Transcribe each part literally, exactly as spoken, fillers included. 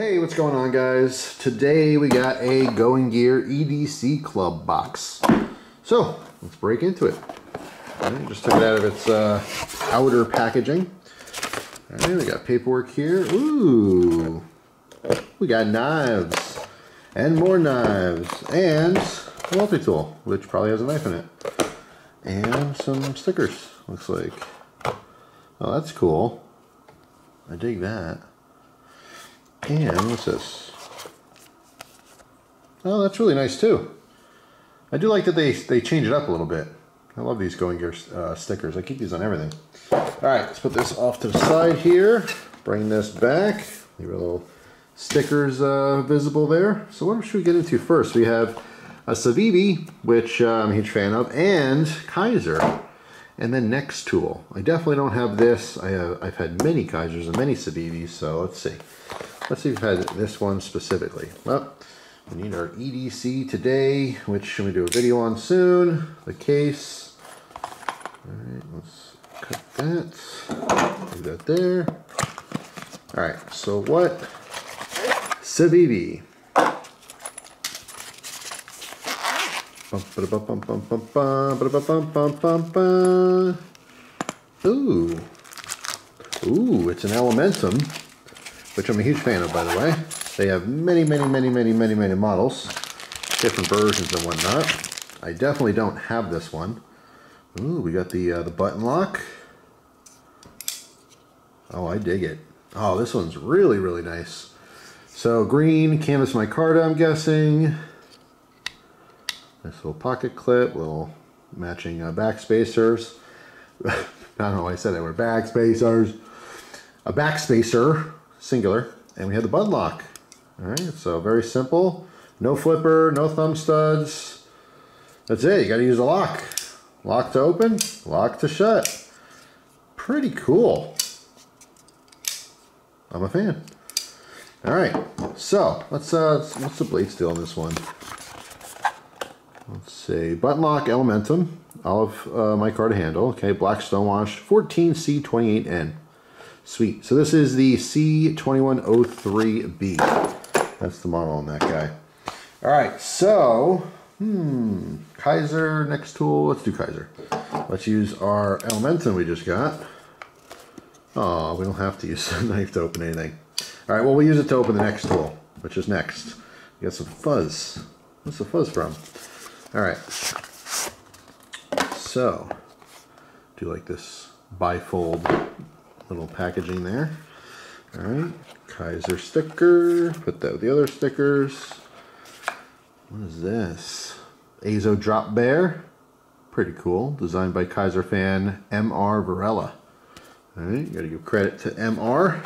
Hey, what's going on, guys? Today we got a Going Gear E D C Club box. So let's break into it. All right, just took it out of its uh, outer packaging. All right, we got paperwork here. Ooh, we got knives and more knives and a multi-tool, which probably has a knife in it, and some stickers. Looks like. Oh, that's cool. I dig that. And what's this? Oh, that's really nice too. I do like that they they change it up a little bit. I love these Going Gear uh, stickers. I keep these on everything. All right, let's put this off to the side here. Bring this back. Leave our little stickers uh, visible there. So what should we get into first? We have a Civivi, which uh, I'm a huge fan of, and Kizer, and then Nextool. I definitely don't have this. I have, I've had many Kizers and many Civivis, so let's see. Let's see if we've had this one specifically. Well, we need our E D C today, which we'll do a video on soon. The case. All right, let's cut that. Do that there. All right, so what? Civivi. Ooh. Ooh, it's an Elementum, which I'm a huge fan of, by the way. They have many, many, many, many, many, many models, different versions and whatnot. I definitely don't have this one. Ooh, we got the uh, the button lock. Oh, I dig it. Oh, this one's really, really nice. So green canvas micarta, I'm guessing. Nice little pocket clip, little matching uh, back spacers. I don't know why I said they were back spacers. A back spacer. Singular, and we have the button lock. All right, so very simple. No flipper, no thumb studs. That's it. You got to use a lock. Lock to open, lock to shut. Pretty cool. I'm a fan. All right, so let's uh, what's the blade steel on this one? Let's see. Button lock Elementum, olive uh, micarta handle. Okay, black stonewash, fourteen C twenty-eight N. Sweet. So this is the C twenty-one oh three B. That's the model on that guy. All right. So, hmm, Kizer, Nextool. Let's do Kizer. Let's use our Elementum we just got. Oh, we don't have to use a knife to open anything. All right. Well, we'll use it to open the Nextool, which is next. We got some fuzz. What's the fuzz from? All right. So, do you like this bifold little packaging there? All right, Kizer sticker. Put that with the other stickers. What is this? Azo Drop Bear. Pretty cool. Designed by Kizer fan M R Varela. All right, you gotta give credit to M R.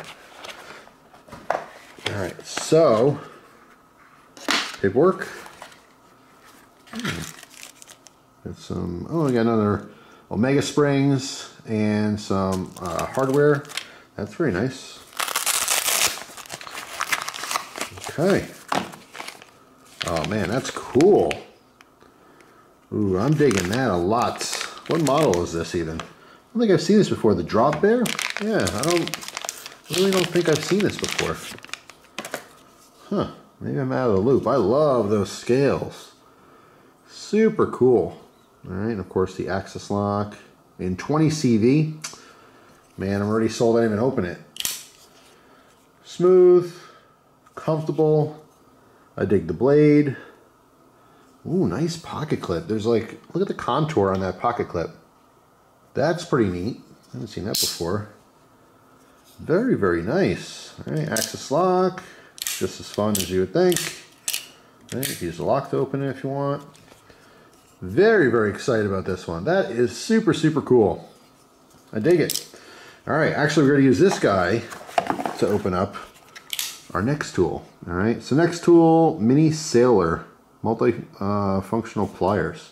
All right, so paperwork. Hmm. Got some. Oh, I got another Omega Springs and some uh, hardware. That's very nice. Okay. Oh man, that's cool. Ooh, I'm digging that a lot. What model is this even? I don't think I've seen this before. The Drop Bear? Yeah, I don't I really don't think I've seen this before. Huh, maybe I'm out of the loop. I love those scales. Super cool. All right, and of course the access lock in twenty C V. Man, I'm already sold. I didn't even open it. Smooth, comfortable. I dig the blade. Ooh, nice pocket clip. There's like, look at the contour on that pocket clip. That's pretty neat. I haven't seen that before. Very, very nice. All right, access lock. Just as fun as you would think. All right, you can use the lock to open it if you want. Very, very excited about this one. That is super, super cool. I dig it. All right, actually, we're going to use this guy to open up our Nextool. All right, so Nextool Mini Sailor multi-functional uh, pliers.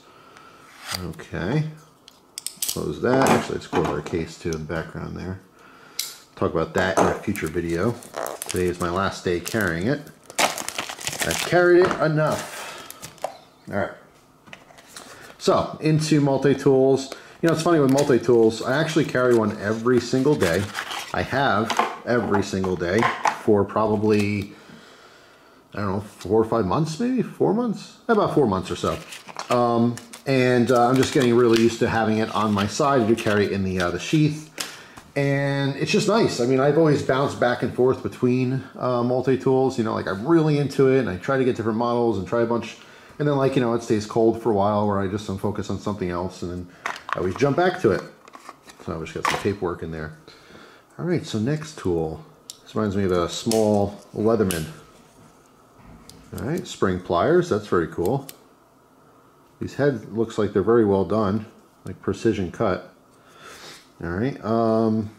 Okay, close that. Actually, let's close our case too in the background there. Talk about that in a future video. Today is my last day carrying it. I've carried it enough. All right. So, into multi-tools. You know, it's funny with multi-tools, I actually carry one every single day. I have every single day for probably I don't know, four or five months, maybe four months, about four months or so. Um, and uh, I'm just getting really used to having it on my side. I do carry it in the, uh, the sheath, and it's just nice. I mean, I've always bounced back and forth between uh, multi-tools, you know, like I'm really into it and I try to get different models and try a bunch. And then like, you know, it stays cold for a while where I just um, focus on something else, and then I always jump back to it. So I've just got some paperwork in there. All right, so next tool. This reminds me of a small Leatherman. All right, spring pliers, that's very cool. These heads looks like they're very well done, like precision cut. All right, um,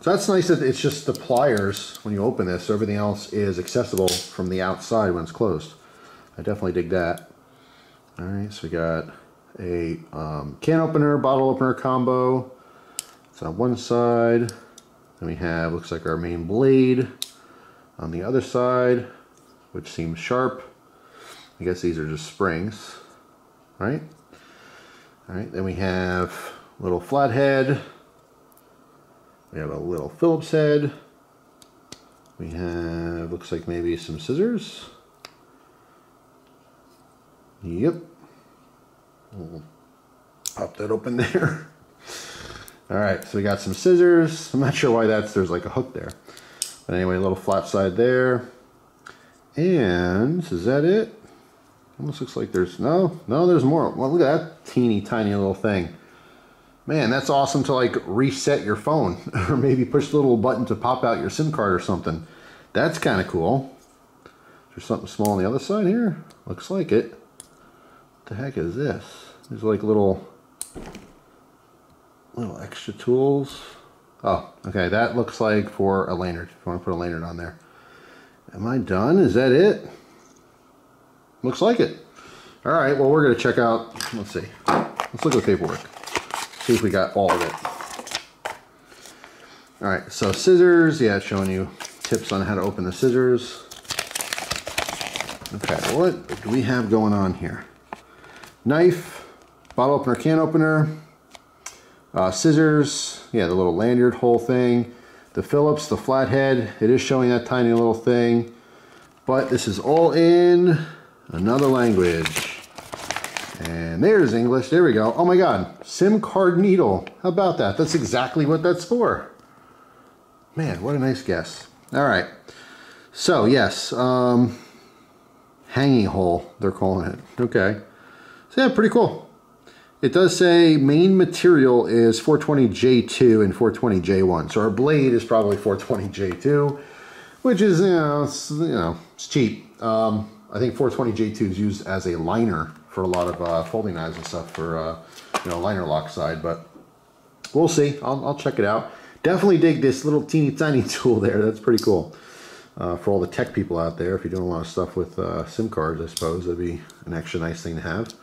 so that's nice that it's just the pliers when you open this, so everything else is accessible from the outside when it's closed. I definitely dig that. All right, so we got a um, can opener, bottle opener combo. It's on one side. Then we have, looks like our main blade on the other side, which seems sharp. I guess these are just springs, right? All right, then we have a little flathead. We have a little Phillips head. We have, looks like maybe some scissors. Yep. We'll pop that open there. All right, so we got some scissors. I'm not sure why that's, there's like a hook there. But anyway, a little flat side there. And is that it? Almost looks like there's, no, no, there's more. Well, look at that teeny tiny little thing. Man, that's awesome to like reset your phone or maybe push the little button to pop out your SIM card or something. That's kind of cool. Is there something small on the other side here? Looks like it. What the heck is this? There's like little, little extra tools. Oh, okay, that looks like for a lanyard. If you want to put a lanyard on there. Am I done? Is that it? Looks like it. All right, well, we're going to check out, let's see. Let's look at the paperwork. See if we got all of it. All right, so scissors. Yeah, it's showing you tips on how to open the scissors. Okay, what do we have going on here? Knife, bottle opener, can opener, uh, scissors. Yeah, the little lanyard hole thing. The Phillips, the flathead, it is showing that tiny little thing, but this is all in another language. And there's English, there we go. Oh my God, SIM card needle. How about that? That's exactly what that's for. Man, what a nice guess. All right, so yes, um, hanging hole, they're calling it. Okay, so yeah, pretty cool. It does say main material is four twenty J two and four twenty J one. So our blade is probably four twenty J two, which is, you know, it's, you know, it's cheap. Um, I think four twenty J two is used as a liner for a lot of uh, folding knives and stuff for, uh, you know, liner lock side, but we'll see. I'll, I'll check it out. Definitely dig this little teeny tiny tool there. That's pretty cool. Uh, for all the tech people out there, if you're doing a lot of stuff with uh, SIM cards, I suppose that'd be an extra nice thing to have.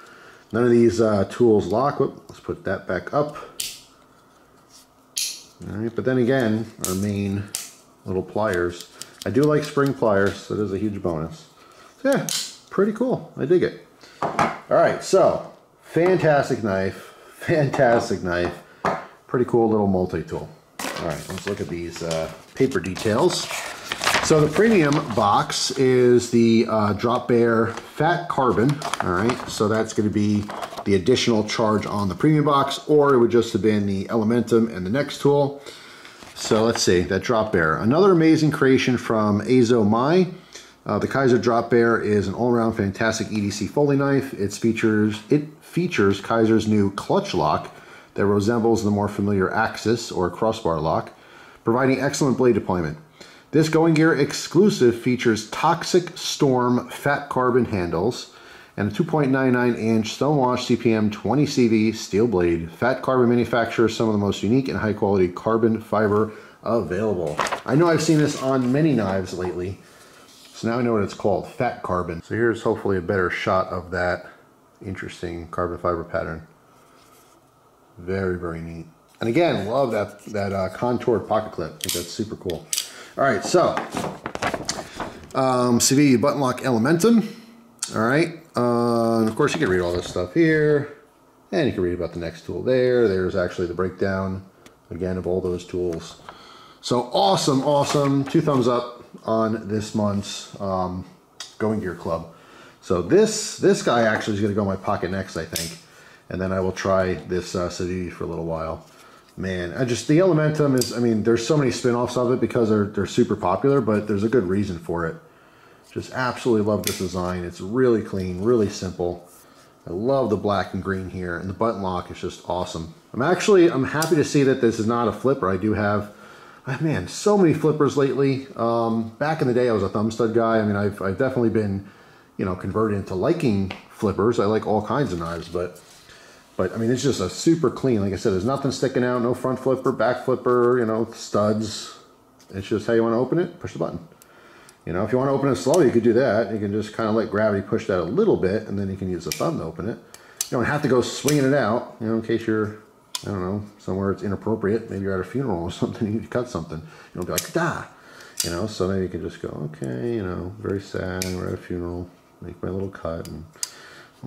None of these uh, tools lock. Whoop, let's put that back up. All right, but then again, our main little pliers. I do like spring pliers, so that is a huge bonus. So yeah, pretty cool. I dig it. All right, so fantastic knife, fantastic knife. Pretty cool little multi-tool. All right, let's look at these uh, paper details. So the premium box is the uh, Drop Bear Fat Carbon, all right? So that's gonna be the additional charge on the premium box, or it would just have been the Elementum and the Nextool. So let's see, that Drop Bear. Another amazing creation from Azo. Uh, the Kizer Drop Bear is an all-around fantastic E D C folding knife. It features, it features Kizer's new clutch lock that resembles the more familiar axis or crossbar lock, providing excellent blade deployment. This Going Gear exclusive features Toxic Storm Fat Carbon handles and a two point nine nine inch stonewashed C P M twenty C V steel blade. Fat Carbon manufactures some of the most unique and high quality carbon fiber available. I know I've seen this on many knives lately, so now I know what it's called, Fat Carbon. So here's hopefully a better shot of that interesting carbon fiber pattern. Very, very neat. And again, love that, that uh, contoured pocket clip. I think that's super cool. All right, so um, Civivi button lock Elementum. All right, uh, and of course you can read all this stuff here, and you can read about the next tool there. There's actually the breakdown again of all those tools. So awesome, awesome. Two thumbs up on this month's um, Going Gear Club. So this this guy actually is going to go in my pocket next, I think. And then I will try this uh, Civivi for a little while. Man, I just, the Elementum is, I mean, there's so many spin-offs of it because they're, they're super popular, but there's a good reason for it. Just absolutely love this design. It's really clean, really simple. I love the black and green here, and the button lock is just awesome. I'm actually, I'm happy to see that this is not a flipper. I do have, oh man, so many flippers lately. Um, back in the day, I was a thumb stud guy. I mean, I've, I've definitely been, you know, converted into liking flippers. I like all kinds of knives, but... But I mean, it's just a super clean, like I said, there's nothing sticking out, no front flipper, back flipper, you know, studs. It's just how you want to open it, push the button. You know, if you want to open it slow, you could do that. You can just kind of let gravity push that a little bit, and then you can use the thumb to open it. You don't have to go swinging it out, you know, in case you're, I don't know, somewhere it's inappropriate. Maybe you're at a funeral or something, you need to cut something. You don't be like, da, you know, so then you can just go, okay, you know, very sad, we're at a funeral, make my little cut, and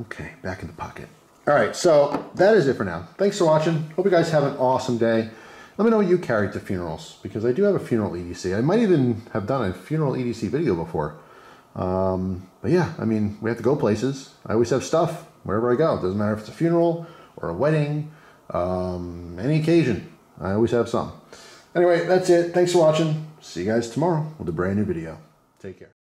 okay, back in the pocket. All right, so that is it for now. Thanks for watching. Hope you guys have an awesome day. Let me know what you carried to funerals, because I do have a funeral E D C. I might even have done a funeral E D C video before. Um, but yeah, I mean, we have to go places. I always have stuff wherever I go. It doesn't matter if it's a funeral or a wedding, um, any occasion. I always have some. Anyway, that's it. Thanks for watching. See you guys tomorrow with a brand new video. Take care.